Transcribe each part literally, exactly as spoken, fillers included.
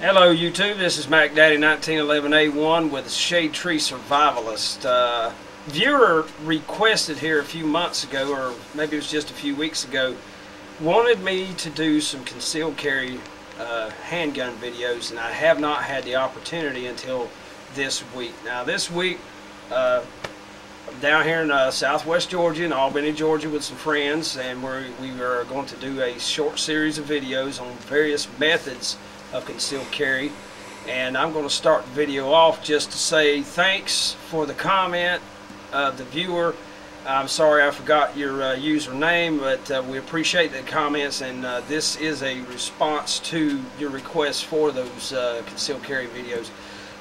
Hello YouTube, this is MacDaddy nineteen eleven A one with Shade Tree Survivalist. Uh, viewer requested here a few months ago, or maybe it was just a few weeks ago, wanted me to do some concealed carry uh, handgun videos, and I have not had the opportunity until this week. Now this week, uh, I'm down here in uh, southwest Georgia, in Albany, Georgia with some friends, and we're, we are going to do a short series of videos on various methods of concealed carry. And I'm going to start the video off just to say thanks for the comment of the viewer. I'm sorry I forgot your uh, username, but uh, we appreciate the comments, and uh, this is a response to your request for those uh, concealed carry videos.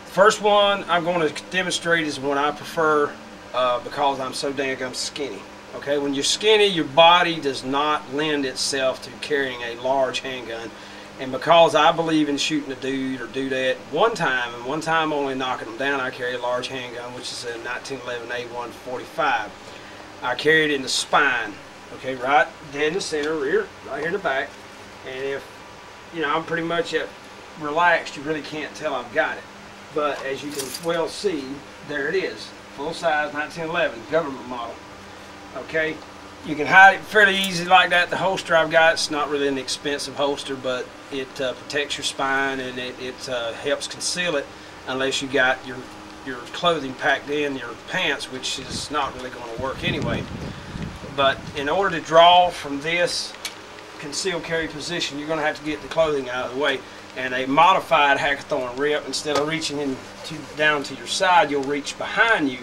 The first one I'm going to demonstrate is one I prefer uh, because I'm so dang I'm skinny. Okay, when you're skinny, your body does not lend itself to carrying a large handgun. And because I believe in shooting a dude or dudette one time, and one time only knocking them down, I carry a large handgun, which is a nineteen eleven A one forty-five. I carry it in the spine, okay, right dead in the center, rear, right here in the back. And if, you know, I'm pretty much at relaxed, you really can't tell I've got it. But as you can well see, there it is, full-size nineteen eleven, government model, okay? You can hide it fairly easy like that. The holster I've got, it's not really an expensive holster, but it uh, protects your spine, and it, it uh, helps conceal it unless you got your, your clothing packed in, your pants, which is not really going to work anyway. But in order to draw from this concealed carry position, you're going to have to get the clothing out of the way. And a modified hacklethorn rip, instead of reaching in to, down to your side, you'll reach behind you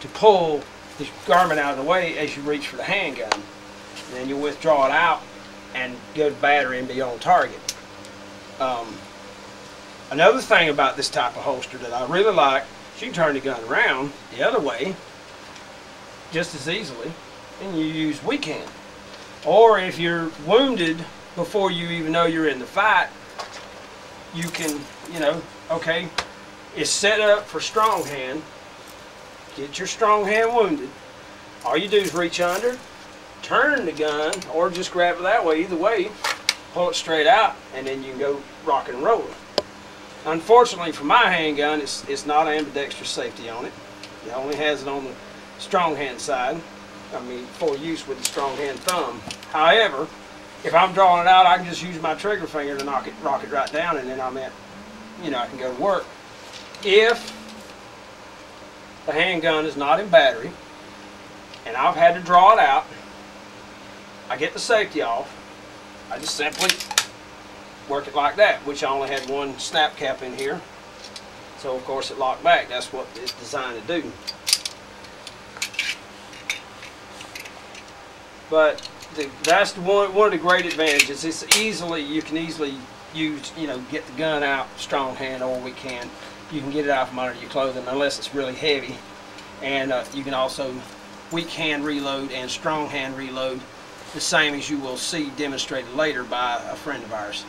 to pull the garment out of the way as you reach for the handgun. And then you withdraw it out and go to battery and be on target. Um, another thing about this type of holster that I really like, you can turn the gun around the other way just as easily, and you use weak hand. Or if you're wounded before you even know you're in the fight, you can, you know, okay, it's set up for strong hand. Get your strong hand wounded. All you do is reach under, turn the gun, or just grab it that way. Either way, pull it straight out, and then you can go rock and roll. Unfortunately for my handgun, it's, it's not ambidextrous safety on it. It only has it on the strong hand side. I mean, for use with the strong hand thumb. However, if I'm drawing it out, I can just use my trigger finger to knock it, rock it right down, and then I'm at, you know, I can go to work. If the handgun is not in battery, and I've had to draw it out, I get the safety off, I just simply work it like that, which I only had one snap cap in here, so of course it locked back. That's what it's designed to do. But the, that's the one, one of the great advantages. It's easily, you can easily use, you know, get the gun out, strong hand, or we can. You can get it out from under your clothing unless it's really heavy. And uh, you can also weak hand reload and strong hand reload, the same as you will see demonstrated later by a friend of ours.